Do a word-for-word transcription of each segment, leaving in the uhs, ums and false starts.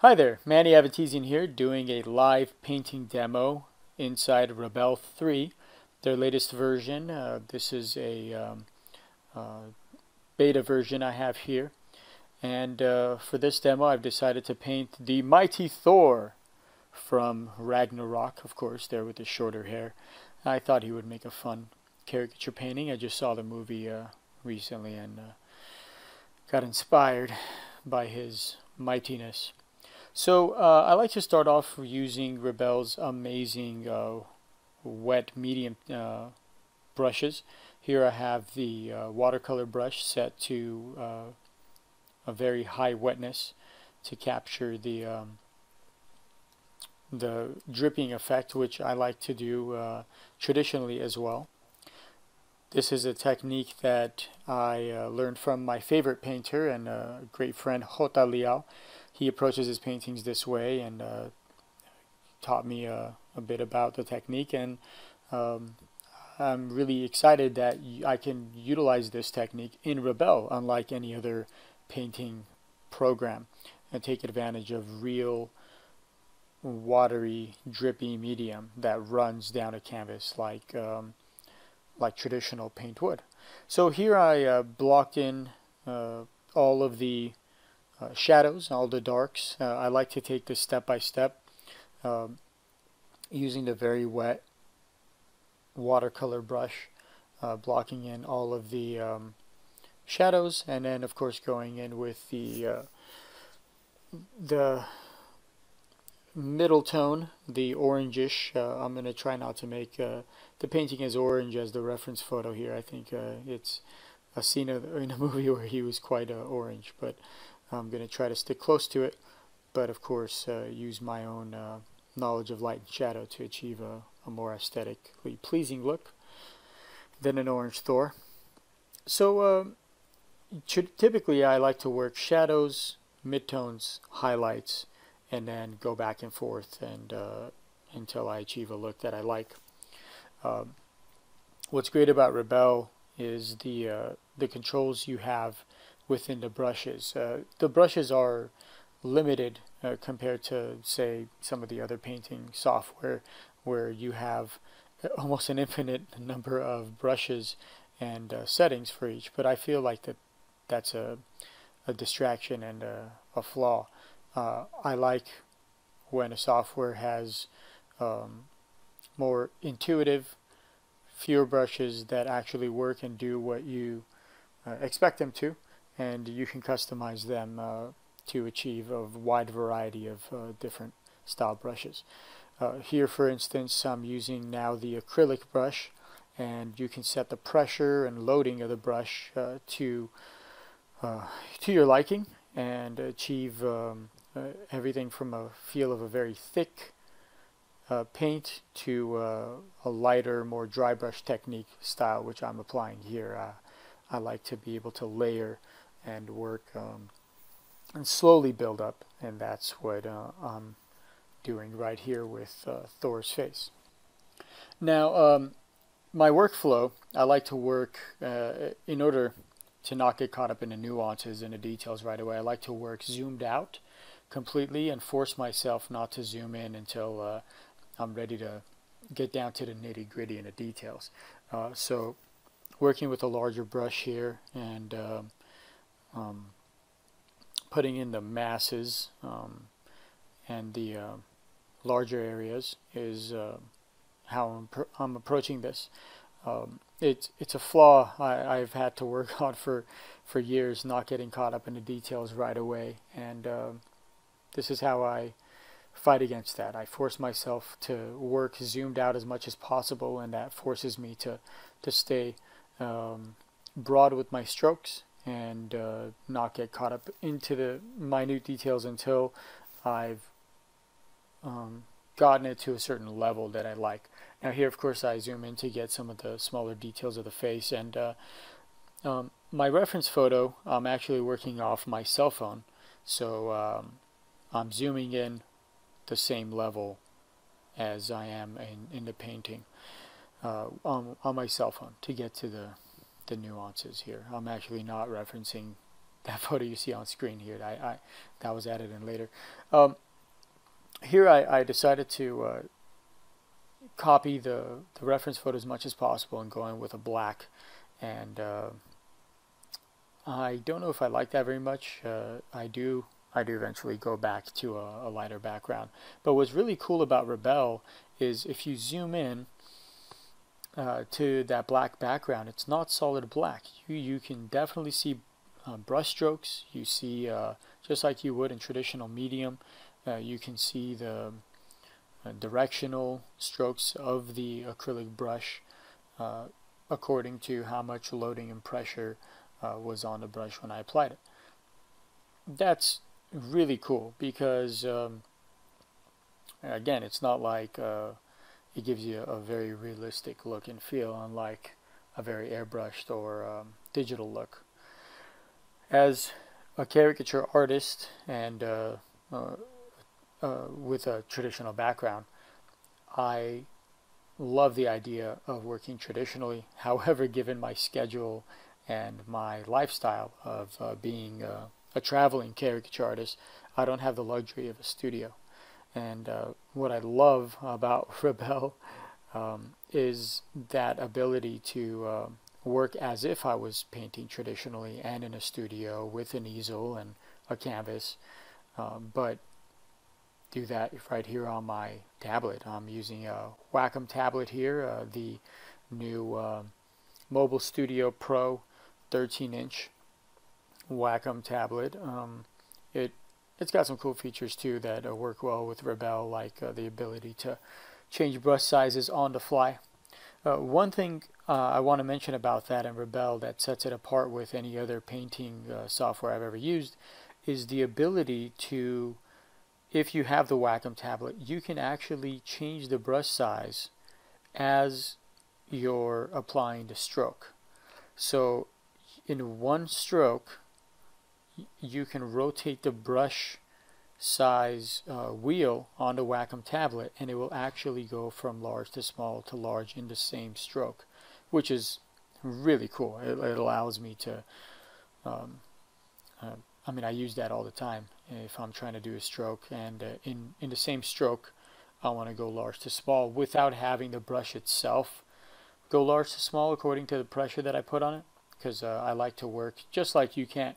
Hi there, Manny Aveti here, doing a live painting demo inside Rebelle three, their latest version. Uh, this is a um, uh, beta version I have here, and uh, for this demo I've decided to paint the Mighty Thor from Ragnarok, of course, there with the shorter hair. I thought he would make a fun caricature painting. I just saw the movie uh, recently and uh, got inspired by his mightiness. So uh, I like to start off using Rebelle's amazing uh, wet medium uh, brushes. Here I have the uh, watercolor brush set to uh, a very high wetness to capture the um, the dripping effect, which I like to do uh, traditionally as well. This is a technique that I uh, learned from my favorite painter and a uh, great friend, Hota Liao. He approaches his paintings this way and uh, taught me uh, a bit about the technique, and um, I'm really excited that I can utilize this technique in Rebelle, unlike any other painting program, and take advantage of real watery, drippy medium that runs down a canvas like um, like traditional paint would. So here I uh, blocked in uh, all of the Uh, shadows, all the darks. Uh, I like to take this step by step, um, using the very wet watercolor brush, uh, blocking in all of the um, shadows, and then of course going in with the uh, the middle tone, the orangish. Uh, I'm going to try not to make uh, the painting as orange as the reference photo here. I think uh, it's a scene of, in a movie where he was quite uh, orange, but I'm going to try to stick close to it, but of course uh, use my own uh, knowledge of light and shadow to achieve a, a more aesthetically pleasing look than an orange Thor. So uh, typically I like to work shadows, midtones, highlights, and then go back and forth and uh, until I achieve a look that I like. Um, what's great about Rebelle is the, uh, the controls you have within the brushes. Uh, the brushes are limited uh, compared to, say, some of the other painting software, where you have almost an infinite number of brushes and uh, settings for each. But I feel like that that's a, a distraction and a, a flaw. Uh, I like when a software has um, more intuitive, fewer brushes that actually work and do what you uh, expect them to, and you can customize them uh, to achieve a wide variety of uh, different style brushes. Uh, here, for instance, I'm using now the acrylic brush, and you can set the pressure and loading of the brush uh, to uh, to your liking and achieve um, uh, everything from a feel of a very thick uh, paint to uh, a lighter, more dry brush technique style, which I'm applying here. Uh, I like to be able to layer and work um, and slowly build up, and that's what uh, I'm doing right here with uh, Thor's face. Now um, my workflow, I like to work uh, in order to not get caught up in the nuances and the details right away. I like to work zoomed out completely and force myself not to zoom in until uh, I'm ready to get down to the nitty-gritty and the details. Uh, so working with a larger brush here and um, um, putting in the masses um, and the uh, larger areas is uh, how I'm, I'm approaching this. Um, it's it's a flaw I, I've had to work on for for years, not getting caught up in the details right away, and um, this is how I fight against that. I force myself to work zoomed out as much as possible, and that forces me to to stay Um, broad with my strokes and uh, not get caught up into the minute details until I've um, gotten it to a certain level that I like. Now here, of course, I zoom in to get some of the smaller details of the face, and uh, um, my reference photo, I'm actually working off my cell phone, so um, I'm zooming in the same level as I am in, in the painting. Uh, on, on my cell phone to get to the, the nuances here. I'm actually not referencing that photo you see on screen here. I, I that was added in later. Um, here I, I decided to uh, copy the the reference photo as much as possible and go in with a black. And uh, I don't know if I like that very much. Uh, I do. I do eventually go back to a, a lighter background. But what's really cool about Rebelle is if you zoom in uh, to that black background, it's not solid black. You, you can definitely see uh, brush strokes. You see, uh, just like you would in traditional medium, uh, you can see the uh, directional strokes of the acrylic brush uh, according to how much loading and pressure uh, was on the brush when I applied it. That's really cool because um, again, it's not like uh, it gives you a very realistic look and feel, unlike a very airbrushed or um, digital look. As a caricature artist and uh, uh, uh, with a traditional background, I love the idea of working traditionally. However, given my schedule and my lifestyle of uh, being uh, a traveling caricature artist, I don't have the luxury of a studio. And uh, what I love about Rebelle um, is that ability to uh, work as if I was painting traditionally and in a studio with an easel and a canvas, um, but do that right here on my tablet. I'm using a Wacom tablet here, uh, the new uh, Mobile Studio Pro thirteen inch Wacom tablet. Um, it it's got some cool features too that uh, work well with Rebelle, like uh, the ability to change brush sizes on the fly. Uh, one thing uh, I want to mention about that in Rebelle that sets it apart with any other painting uh, software I've ever used is the ability to, if you have the Wacom tablet, you can actually change the brush size as you're applying the stroke. So in one stroke, you can rotate the brush size uh, wheel on the Wacom tablet, and it will actually go from large to small to large in the same stroke, which is really cool. It, it allows me to, um, uh, I mean, I use that all the time if I'm trying to do a stroke, and uh, in, in the same stroke, I want to go large to small without having the brush itself go large to small according to the pressure that I put on it, because uh, I like to work just like you can't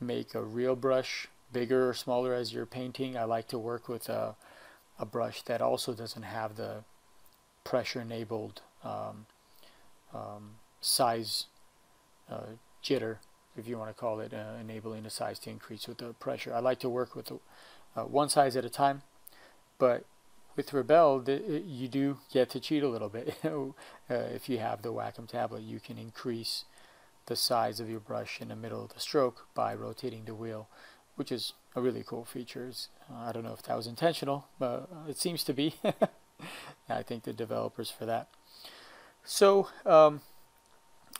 make a real brush bigger or smaller as you're painting. I like to work with a, a brush that also doesn't have the pressure enabled um, um, size uh, jitter, if you want to call it, uh, enabling the size to increase with the pressure. I like to work with uh, one size at a time, but with Rebelle, the, you do get to cheat a little bit. uh, if you have the Wacom tablet, you can increase the size of your brush in the middle of the stroke by rotating the wheel, which is a really cool feature. Uh, I don't know if that was intentional, but it seems to be. I thank the developers for that. So um,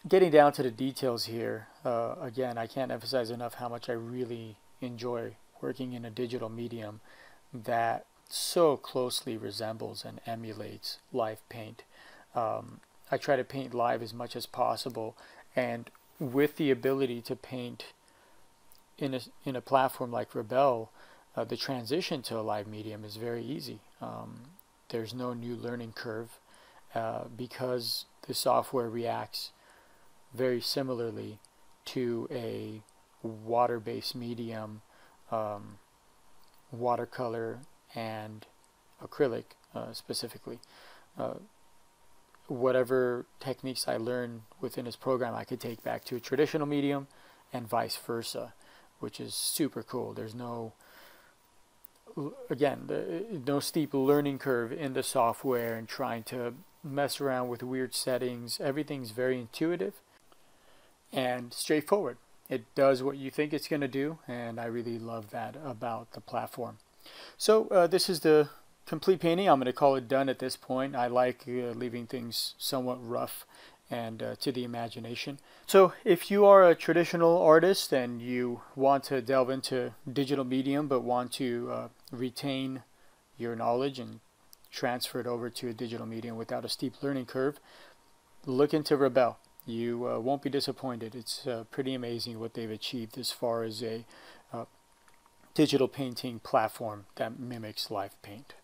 getting down to the details here, uh, again, I can't emphasize enough how much I really enjoy working in a digital medium that so closely resembles and emulates live paint. Um, I try to paint live as much as possible, and with the ability to paint in a, in a platform like Rebelle, uh, the transition to a live medium is very easy. Um, there's no new learning curve uh, because the software reacts very similarly to a water-based medium, um, watercolor and acrylic uh, specifically. Uh, whatever techniques I learn within this program, I could take back to a traditional medium and vice versa, which is super cool. There's no, again, the, no steep learning curve in the software and trying to mess around with weird settings. Everything's very intuitive and straightforward. It does what you think it's going to do, and I really love that about the platform. So uh, this is the complete painting. I'm going to call it done at this point. I like uh, leaving things somewhat rough and uh, to the imagination. So if you are a traditional artist and you want to delve into digital medium but want to uh, retain your knowledge and transfer it over to a digital medium without a steep learning curve, look into Rebelle. you uh, won't be disappointed. It's uh, pretty amazing what they've achieved as far as a uh, digital painting platform that mimics live paint.